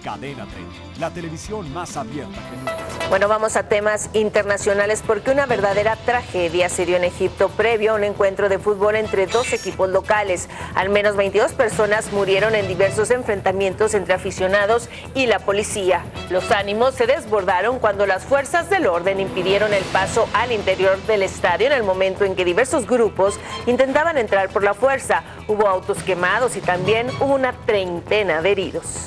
Cadena 30, la televisión más abierta que nunca. Bueno, vamos a temas internacionales porque una verdadera tragedia se dio en Egipto previo a un encuentro de fútbol entre dos equipos locales. Al menos 22 personas murieron en diversos enfrentamientos entre aficionados y la policía. Los ánimos se desbordaron cuando las fuerzas del orden impidieron el paso al interior del estadio en el momento en que diversos grupos intentaban entrar por la fuerza. Hubo autos quemados y también hubo una treintena de heridos.